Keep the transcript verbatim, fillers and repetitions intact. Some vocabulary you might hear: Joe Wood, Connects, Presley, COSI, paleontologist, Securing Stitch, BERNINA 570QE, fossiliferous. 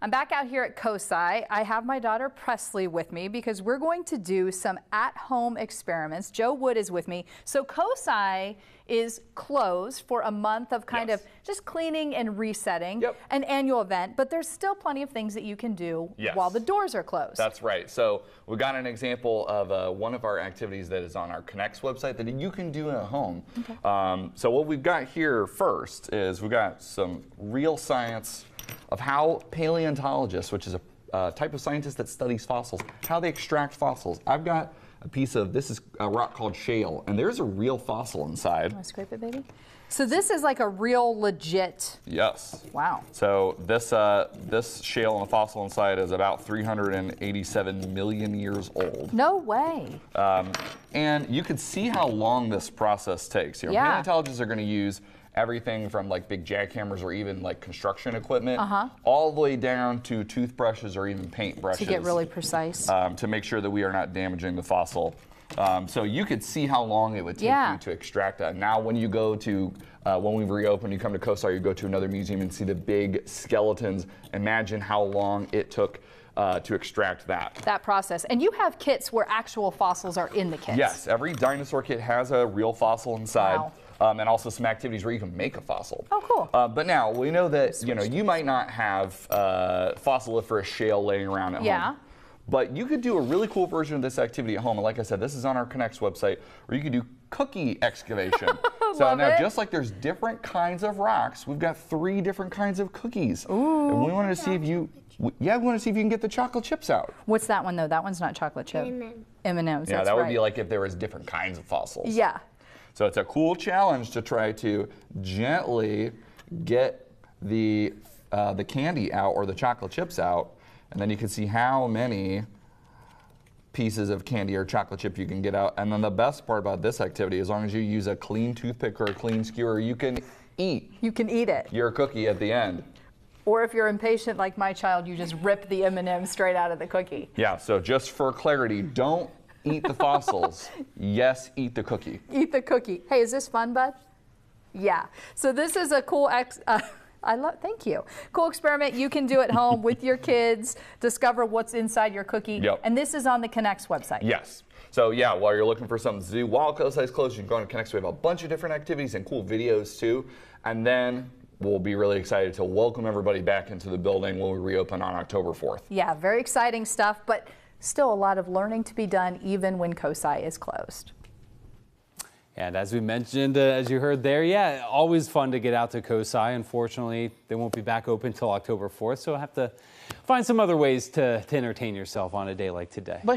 I'm back out here at COSI. I have my daughter Presley with me because we're going to do some at-home experiments. Joe Wood is with me. So COSI is closed for a month of kind yes. of just cleaning and resetting, yep. an annual event, but there's still plenty of things that you can do yes. while the doors are closed. That's right. So we got an example of uh, one of our activities that is on our Connects website that you can do at home. Okay. Um, so what we've got here first is we've got some real science of how paleontologists, which is a uh, type of scientist that studies fossils, how they extract fossils. I've got a piece of, this is a rock called shale, and there's a real fossil inside. Wanna scrape it, baby? So this is like a real legit. Yes. Wow. So this uh, this shale and a fossil inside is about three hundred eighty-seven million years old. No way. Um, and you can see how long this process takes. You know, yeah. Paleontologists are going to use everything from like big jackhammers or even like construction equipment, uh-huh. all the way down to toothbrushes or even paintbrushes. To get really precise. Um, to make sure that we are not damaging the fossil. Um, so you could see how long it would take yeah. you to extract that. Now when you go to, uh, when we reopen, you come to COSI, you go to another museum and see the big skeletons. Imagine how long it took uh, to extract that. That process. And you have kits where actual fossils are in the kits. Yes, every dinosaur kit has a real fossil inside. Wow. Um, and also some activities where you can make a fossil. Oh, cool. Uh, but now we know that, you know, you might not have uh, fossiliferous shale laying around at yeah. home. But you could do a really cool version of this activity at home. And like I said, this is on our Connects website, or you could do cookie excavation. So now it. Just like there's different kinds of rocks, we've got three different kinds of cookies. Ooh. And we wanted to see if you, yeah, we want to see if you can get the chocolate chips out. What's that one though? That one's not chocolate chip. M and M's. Yeah, that would right. be like if there was different kinds of fossils. Yeah. So it's a cool challenge to try to gently get the, uh, the candy out or the chocolate chips out. And then you can see how many pieces of candy or chocolate chip you can get out. And then the best part about this activity, as long as you use a clean toothpick or a clean skewer, you can eat. You can eat it. Your cookie at the end. Or if you're impatient like my child, you just rip the M and M straight out of the cookie. Yeah, so just for clarity, don't eat the fossils. Yes, eat the cookie. Eat the cookie. Hey, is this fun, bud? Yeah. So this is a cool ex... Uh, I love, thank you. Cool experiment you can do at home with your kids, discover what's inside your cookie. Yep. And this is on the Connects website. Yes. So yeah, while you're looking for something to do, while COSI is closed, you can go on Connects. We have a bunch of different activities and cool videos too. And then we'll be really excited to welcome everybody back into the building when we reopen on October fourth. Yeah, very exciting stuff, but still a lot of learning to be done even when COSI is closed. And as we mentioned, uh, as you heard there, yeah, always fun to get out to COSI. Unfortunately, they won't be back open until October fourth, so you'll have to find some other ways to, to entertain yourself on a day like today. But